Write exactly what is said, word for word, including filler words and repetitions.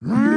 Brains.